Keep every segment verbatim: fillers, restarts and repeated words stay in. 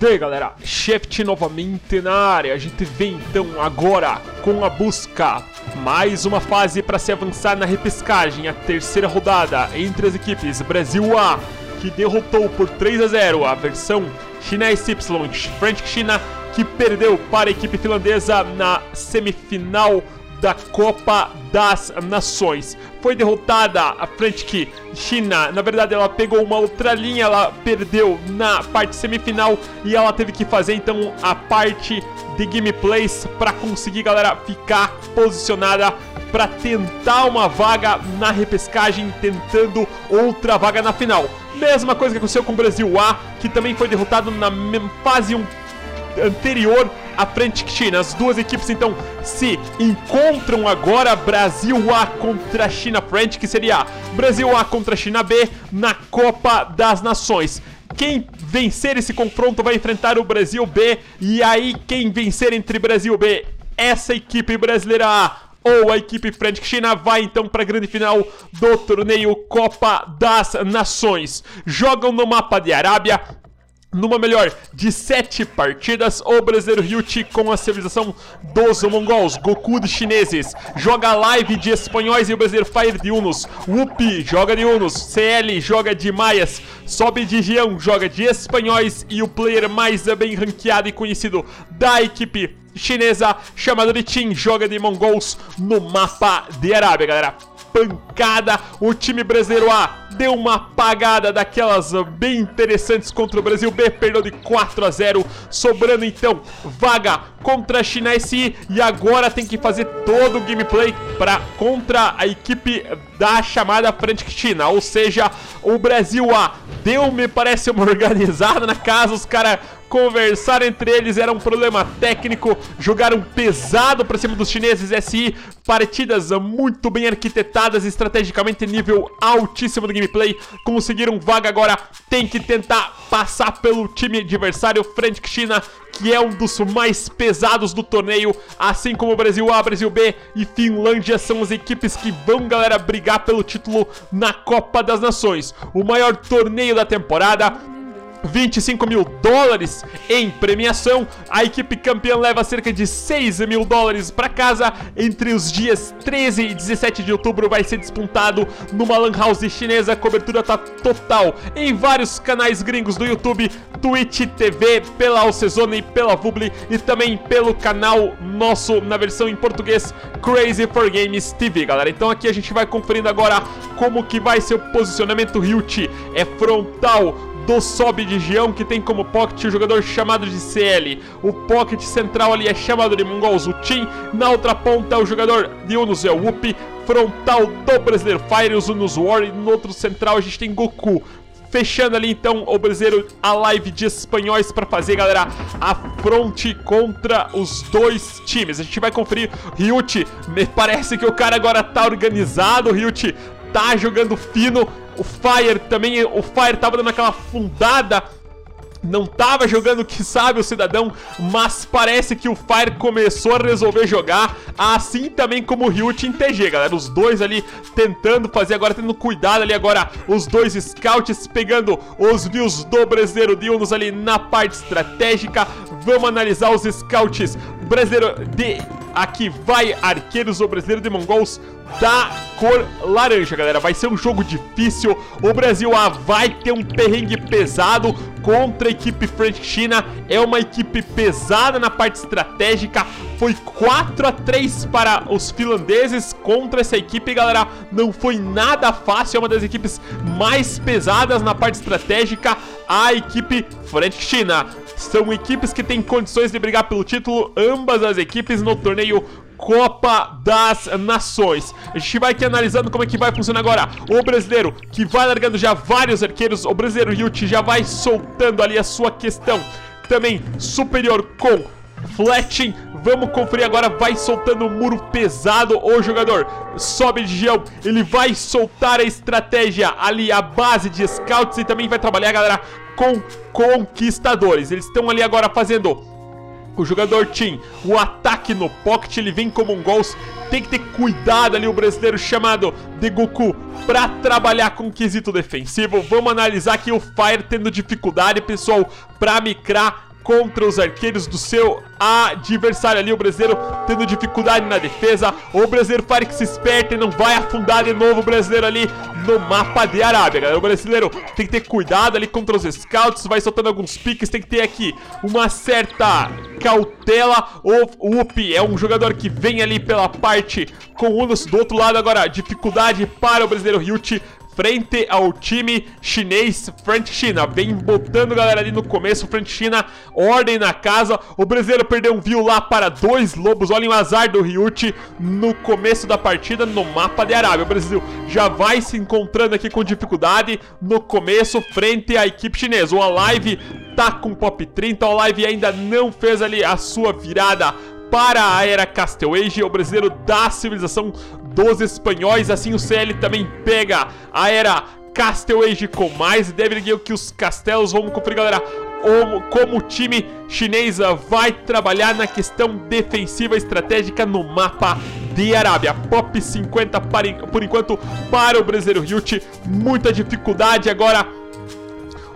Daí, galera, Shift novamente na área. A gente vem então agora com a busca. Mais uma fase para se avançar na repescagem, a terceira rodada entre as equipes Brasil A, que derrotou por três a zero a versão China Y, Frantic China, que perdeu para a equipe finlandesa na semifinal da Copa das Nações. Foi derrotada a Frantic China. Na verdade, ela pegou uma outra linha, ela perdeu na parte semifinal e ela teve que fazer então a parte de gameplays para conseguir, galera, ficar posicionada para tentar uma vaga na repescagem, tentando outra vaga na final. Mesma coisa que aconteceu com o Brasil A, que também foi derrotado na fase um anterior à Frantic China. As duas equipes então se encontram agora, Brasil A contra China Frantic, que seria Brasil A contra China B na Copa das Nações. Quem vencer esse confronto vai enfrentar o Brasil B, e aí quem vencer entre Brasil B, essa equipe brasileira A, ou a equipe Frantic China, vai então para a grande final do torneio Copa das Nações. Jogam no mapa de Arábia, numa melhor de sete partidas. O brasileiro Hilt com a civilização dos mongols, Goku de chineses, joga Alive de espanhóis, e o brasileiro Fire de hunos, Upi joga de hunos, C L joga de maias, Sobe de Jiang joga de espanhóis, e o player mais bem ranqueado e conhecido da equipe chinesa, chamado de Tim, joga de mongols no mapa de Arábia, galera. Pancada, o time brasileiro A deu uma apagada daquelas bem interessantes contra o Brasil B, perdeu de quatro a zero, sobrando então vaga contra a China Y, e agora tem que fazer todo o gameplay pra, contra a equipe da chamada Frantic China, ou seja, o Brasil A deu, me parece, uma organizada na casa, os caras conversaram entre eles, era um problema técnico, jogaram pesado pra cima dos chineses S I, partidas muito bem arquitetadas, estrategicamente nível altíssimo do gameplay, conseguiram vaga agora, tem que tentar passar pelo time adversário Frantic China, que é um dos mais pesados do torneio, assim como o Brasil A, Brasil B e Finlândia são as equipes que vão, galera, brigar pelo título na Copa das Nações, o maior torneio da temporada. vinte e cinco mil dólares em premiação, a equipe campeã leva cerca de seis mil dólares para casa. Entre os dias treze e dezessete de outubro vai ser disputado numa lan house chinesa, cobertura tá total em vários canais gringos do YouTube, Twitch T V, pela Alcezone, pela Vubli e também pelo canal nosso na versão em português, Crazy for Games T V, galera. Então aqui a gente vai conferindo agora como que vai ser o posicionamento. Ryuji é frontal do Sobe de Jiang, que tem como pocket o jogador chamado de C L. O pocket central ali é chamado de mongols, o Tim. Na outra ponta o jogador de hunos é o Upi. Frontal do brasileiro Fire, os hunos War. E no outro central a gente tem Goku. Fechando ali então o brasileiro a live de espanhóis para fazer, galera, a fronte contra os dois times. A gente vai conferir Ryuji. Me parece que o cara agora tá organizado, o Ryuji tá jogando fino. O Fire também, o Fire tava dando aquela fundada, não tava jogando o que sabe o cidadão, mas parece que o Fire começou a resolver jogar, assim também como o Ryuji em T G, galera. Os dois ali tentando fazer agora, tendo cuidado ali agora, os dois scouts pegando os views do brasileiro de hunos ali na parte estratégica. Vamos analisar os scouts. O brasileiro de aqui vai arqueiros, o brasileiro de mongols da cor laranja, galera. Vai ser um jogo difícil. O Brasil A vai ter um perrengue pesado contra a equipe Frantic China. É uma equipe pesada na parte estratégica. Foi quatro a três para os finlandeses contra essa equipe, galera. Não foi nada fácil. É uma das equipes mais pesadas na parte estratégica, a equipe Frantic China. São equipes que têm condições de brigar pelo título, ambas as equipes, no torneio Copa das Nações. A gente vai aqui analisando como é que vai funcionar agora. O brasileiro que vai largando já vários arqueiros, o brasileiro Hilt já vai soltando ali a sua questão também superior com fletching. Vamos conferir agora, vai soltando o muro pesado, o jogador Sobe de Jiang, ele vai soltar a estratégia ali, a base de scouts, e também vai trabalhar, galera, com conquistadores. Eles estão ali agora fazendo o jogador Tim, o ataque no pocket, ele vem como um gols, tem que ter cuidado ali o brasileiro chamado de Goku pra trabalhar com o quesito defensivo. Vamos analisar aqui o Fire tendo dificuldade, pessoal, pra micrar contra os arqueiros do seu adversário ali. O brasileiro tendo dificuldade na defesa. O brasileiro Fire que se esperta e não vai afundar de novo o brasileiro ali no mapa de Arábia, galera. O brasileiro tem que ter cuidado ali contra os scouts. Vai soltando alguns piques, tem que ter aqui uma certa cautela. O Upi é um jogador que vem ali pela parte com o Unos do outro lado. Agora dificuldade para o brasileiro Hilt frente ao time chinês Frantic China. Vem botando galera ali no começo, Frantic China, ordem na casa. O brasileiro perdeu um view lá para dois lobos. Olhem o azar do Ryuji no começo da partida no mapa de Arábia. O Brasil já vai se encontrando aqui com dificuldade no começo frente à equipe chinesa. O Alive tá com pop trinta, o Alive ainda não fez ali a sua virada para a era Castle Age, o brasileiro da civilização dos espanhóis. Assim o C L também pega a era Castle Age com mais. E deve ligar que os castelos, vamos conferir galera como o time chinês vai trabalhar na questão defensiva estratégica no mapa de Arábia. Pop cinquenta para, por enquanto para o brasileiro Hilt, muita dificuldade agora.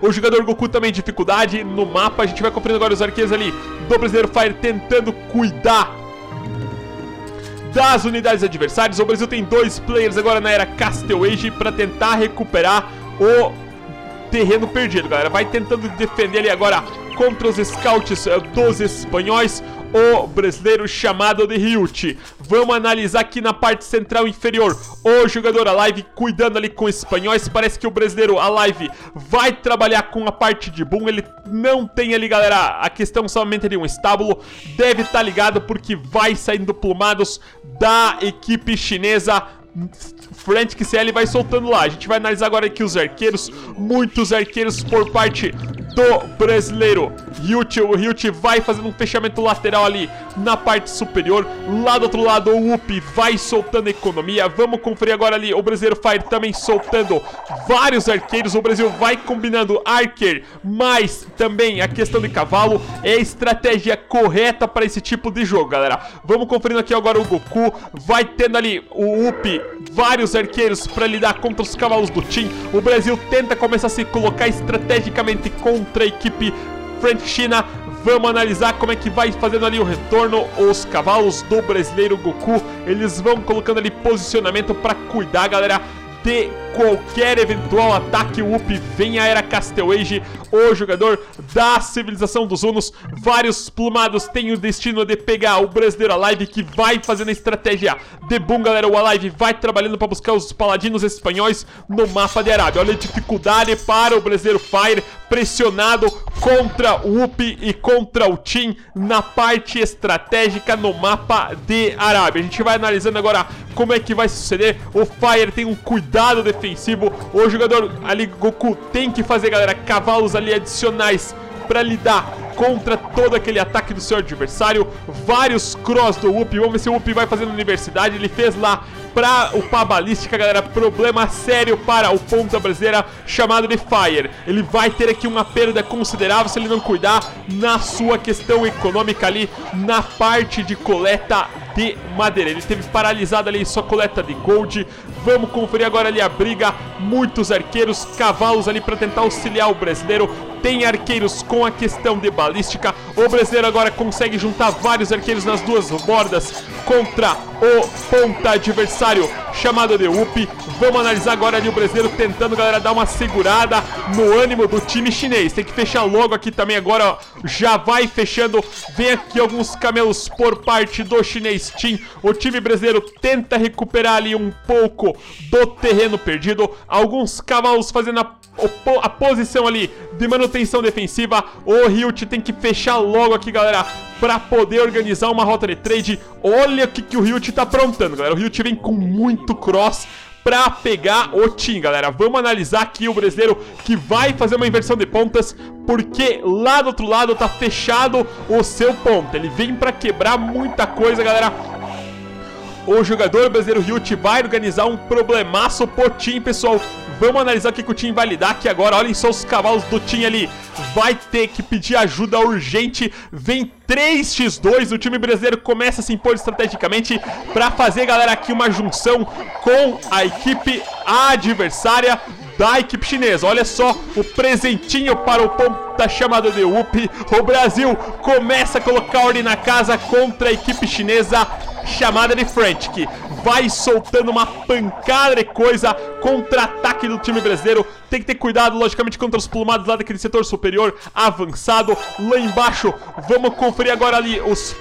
O jogador Goku também dificuldade no mapa. A gente vai conferindo agora os arqueiros ali do brasileiro Fire tentando cuidar das unidades adversárias. O Brasil tem dois players agora na era Castle Age para tentar recuperar o terreno perdido, galera. Vai tentando defender ali agora contra os scouts dos espanhóis. O brasileiro chamado de Ryuji. Vamos analisar aqui na parte central inferior. O jogador Alive cuidando ali com espanhóis. Parece que o brasileiro Alive vai trabalhar com a parte de boom. Ele não tem ali, galera, a questão somente de um estábulo. Deve estar ligado porque vai saindo plumados da equipe chinesa. Frantic C L vai soltando lá. A gente vai analisar agora aqui os arqueiros. Muitos arqueiros por parte do brasileiro Hilt. O Hilt vai fazendo um fechamento lateral ali na parte superior. Lá do outro lado o Upi vai soltando economia. Vamos conferir agora ali o brasileiro Fire também soltando vários arqueiros. O Brasil vai combinando arqueiro, mas também a questão de cavalo é a estratégia correta para esse tipo de jogo, galera. Vamos conferindo aqui agora o Goku. Vai tendo ali o Upi, vários arqueiros para lidar contra os cavalos do Tim. O Brasil tenta começar a se colocar estrategicamente contra a equipe Frantic China. Vamos analisar como é que vai fazendo ali o retorno. Os cavalos do brasileiro Goku, eles vão colocando ali posicionamento para cuidar, galera, de qualquer eventual ataque. O Up vem a era Castle Age, o jogador da civilização dos Hunos. Vários plumados têm o destino de pegar o brasileiro Alive, que vai fazendo a estratégia de boom, galera. O Alive vai trabalhando para buscar os paladinos espanhóis no mapa de Arábia. Olha a dificuldade para o brasileiro Fire, pressionado contra o Up e contra o Tim na parte estratégica no mapa de Arábia. A gente vai analisando agora como é que vai suceder. O Fire tem um cuidado defensivo. O jogador ali Goku tem que fazer, galera, cavalos ali adicionais para lidar contra todo aquele ataque do seu adversário. Vários cross do Whoopi. Vamos ver se o Whoopi vai fazendo universidade. Ele fez lá pra upar a balística, galera. Problema sério para o ponta brasileira chamado de Fire. Ele vai ter aqui uma perda considerável se ele não cuidar na sua questão econômica ali na parte de coleta de madeira. Ele teve paralisado ali sua coleta de gold. Vamos conferir agora ali a briga. Muitos arqueiros, cavalos ali para tentar auxiliar o brasileiro. Tem arqueiros com a questão de balística. O brasileiro agora consegue juntar vários arqueiros nas duas bordas contra o ponta adversário chamado de Upi. Vamos analisar agora ali o brasileiro tentando, galera, dar uma segurada no ânimo do time chinês. Tem que fechar logo aqui também agora, ó. Já vai fechando. Vem aqui alguns camelos por parte do chinês Tim. O time brasileiro tenta recuperar ali um pouco do terreno perdido. Alguns cavalos fazendo a, a posição ali de manutenção defensiva. O Hilt tem que fechar logo aqui, galera, pra poder organizar uma rota de trade. Olha o que, que o Hilt tá aprontando, galera. O Hilt vem com muito cross pra pegar o Tim, galera. Vamos analisar aqui o brasileiro que vai fazer uma inversão de pontas, porque lá do outro lado tá fechado o seu ponta. Ele vem pra quebrar muita coisa, galera. O jogador brasileiro Hilt vai organizar um problemaço pro Tim, pessoal. Vamos analisar o que o Tim vai lidar aqui agora. Olhem só os cavalos do Tim ali. Vai ter que pedir ajuda urgente. Vem três contra dois. O time brasileiro começa a se impor estrategicamente para fazer, galera, aqui uma junção com a equipe adversária. da equipe chinesa. Olha só o presentinho para o ponta chamado de Upi. O Brasil começa a colocar ordem na casa contra a equipe chinesa chamada de Frantic. Vai soltando uma pancada de coisa. Contra-ataque do time brasileiro. Tem que ter cuidado, logicamente, contra os plumados lá daquele setor superior avançado. Lá embaixo, vamos conferir agora ali os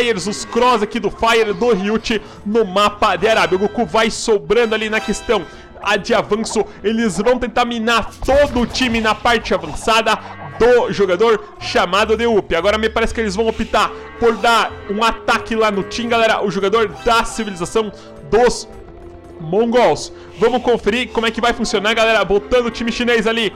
Fires, os cross aqui do Fire, do Ryuji no mapa de Arábia. O Goku vai sobrando ali na questão a de avanço. Eles vão tentar minar todo o time na parte avançada do jogador chamado de Upi. Agora me parece que eles vão optar por dar um ataque lá no Tim, galera. O jogador da civilização dos mongols. Vamos conferir como é que vai funcionar, galera. Botando o time chinês ali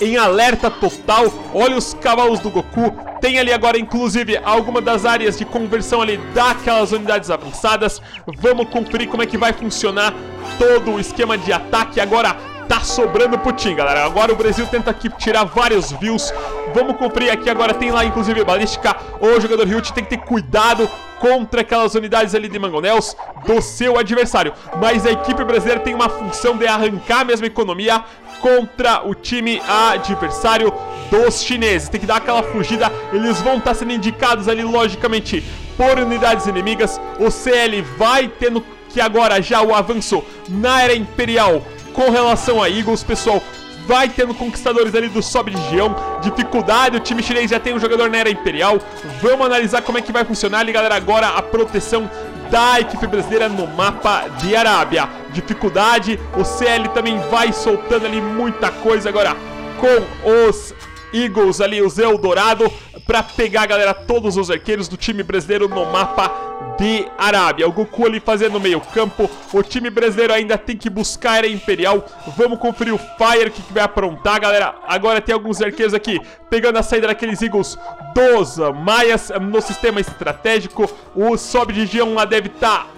em alerta total. Olha os cavalos do Goku. Tem ali agora, inclusive, alguma das áreas de conversão ali daquelas unidades avançadas. Vamos conferir como é que vai funcionar todo o esquema de ataque. Agora tá sobrando pro Tim, galera. Agora o Brasil tenta aqui tirar vários views. Vamos conferir aqui agora. Tem lá, inclusive, balística. O jogador Hilt tem que ter cuidado contra aquelas unidades ali de mangonels do seu adversário. Mas a equipe brasileira tem uma função de arrancar a mesma economia contra o time adversário dos chineses. Tem que dar aquela fugida. Eles vão estar sendo indicados ali, logicamente, por unidades inimigas. O C L vai tendo que agora já o avanço na era imperial com relação a Eagles, pessoal. Vai tendo conquistadores ali do Sobe de Jiang. Dificuldade, o time chinês já tem um jogador na era imperial. Vamos analisar como é que vai funcionar ali, galera. Agora a proteção da equipe brasileira no mapa de Arábia. Dificuldade, o C L também vai soltando ali muita coisa agora com os Eagles ali, o Zé Dourado, pra pegar, galera, todos os arqueiros do time brasileiro no mapa de Arábia. O Goku ali fazendo meio campo. O time brasileiro ainda tem que buscar a era imperial. Vamos conferir o Fire, que vai aprontar, galera. Agora tem alguns arqueiros aqui pegando a saída daqueles Eagles dos Maias no sistema estratégico. O Sobe de Jiang lá deve estar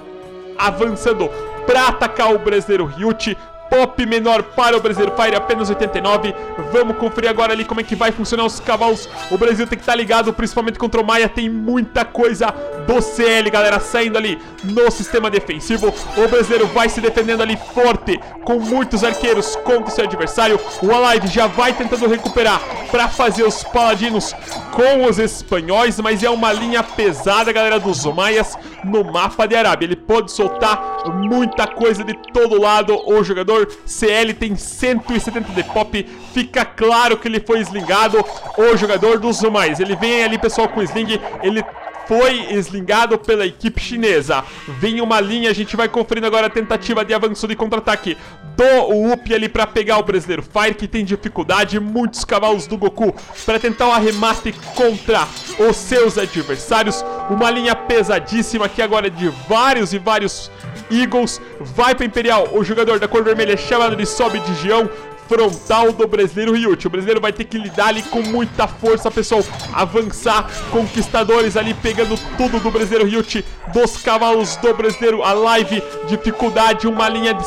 avançando pra atacar o brasileiro Ryuji. Pop menor para o brasileiro Fire, apenas oitenta e nove. Vamos conferir agora ali como é que vai funcionar os cavalos. O Brasil tem que estar ligado, principalmente contra o Maia. Tem muita coisa do C L, galera, saindo ali no sistema defensivo. O brasileiro vai se defendendo ali forte, com muitos arqueiros contra o seu adversário. O Alive já vai tentando recuperar para fazer os paladinos com os espanhóis, mas é uma linha pesada, galera, dos Maias no mapa de Arábia. Ele pode soltar muita coisa de todo lado, o jogador C L tem cento e setenta de pop. Fica claro que ele foi slingado, o jogador dos Zumais. Ele vem ali, pessoal, com o sling. Ele foi slingado pela equipe chinesa. Vem uma linha, a gente vai conferindo agora a tentativa de avanço de contra-ataque do Upi ali pra pegar o brasileiro Fire, que tem dificuldade. Muitos cavalos do Goku pra tentar o arremate contra os seus adversários. Uma linha pesadíssima aqui agora de vários e vários Eagles. Vai pra Imperial, o jogador da cor vermelha chamado de Sobe de Jiang, frontal do brasileiro Ryuji. O brasileiro vai ter que lidar ali com muita força, pessoal. Avançar, conquistadores ali pegando tudo do brasileiro Ryuji, dos cavalos do brasileiro Alive. Dificuldade, uma linha de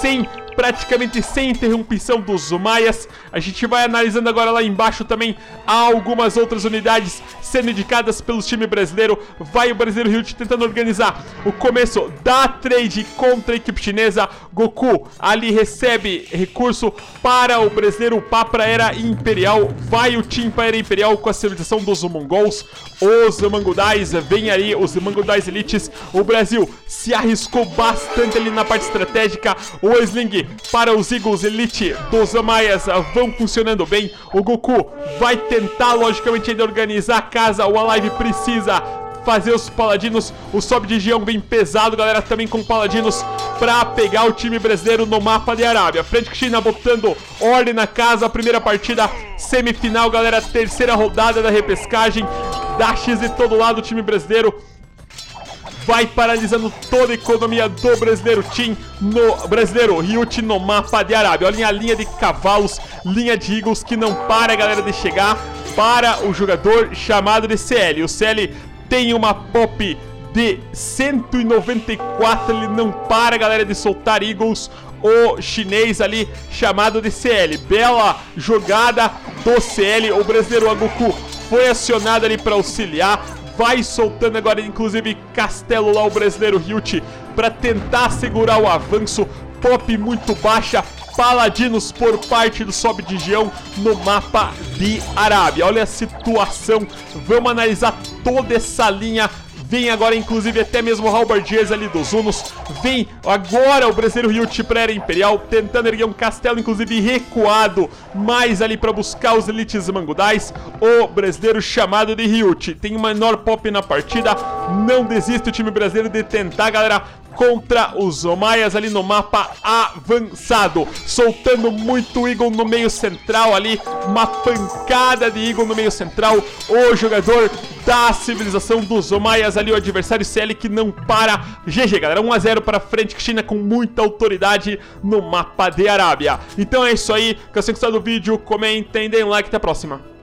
cem, praticamente sem interrupção dos Maias. A gente vai analisando agora lá embaixo também. Há algumas outras unidades sendo indicadas pelo time brasileiro. Vai o brasileiro Hilt tentando organizar o começo da trade contra a equipe chinesa. Goku ali recebe recurso para o brasileiro upar para a era imperial. Vai o Tim para a era imperial com a civilização dos mongols. Os mangudais, vem aí os mangudais elites. O Brasil se arriscou bastante ali na parte estratégica. O Sling para os Eagles Elite dos Amaias vão funcionando bem. O Goku vai tentar, logicamente, ainda organizar a casa. O Alive precisa fazer os paladinos. O Sobe de Jiang bem pesado, galera, também com paladinos pra pegar o time brasileiro no mapa de Arábia. Frantic China botando ordem na casa. Primeira partida, semifinal, galera. Terceira rodada da repescagem. Dá X de todo lado o time brasileiro. Vai paralisando toda a economia do brasileiro Tim, no brasileiro Ryuji no mapa de Arábia. Olha a linha de cavalos, linha de Eagles que não para, galera, de chegar para o jogador chamado de C L. O C L tem uma pop de cento e noventa e quatro, ele não para, galera, de soltar Eagles. O chinês ali chamado de C L. Bela jogada do C L. O brasileiro Goku foi acionado ali para auxiliar. Vai soltando agora, inclusive, Castelo lá, o brasileiro Hilt, para tentar segurar o avanço. Pop muito baixa paladinos por parte do Sobe de Jiang no mapa de Arábia. Olha a situação, vamos analisar toda essa linha. Vem agora, inclusive, até mesmo o Halberdiers ali dos Hunos. Vem agora o brasileiro Hilt para a era imperial, tentando erguer um castelo, inclusive recuado mais ali para buscar os elites mangudais. O brasileiro chamado de Hilt tem o menor pop na partida. Não desiste o time brasileiro de tentar, galera, contra os Omaias ali no mapa avançado. Soltando muito Eagle no meio central ali. Uma pancada de Eagle no meio central. O jogador da civilização dos Omaias ali, o adversário C L, que não para. G G, galera, um a zero para Frantic China com muita autoridade no mapa de Arábia. Então é isso aí, se vocês gostaram do vídeo, comentem, deem like, até a próxima.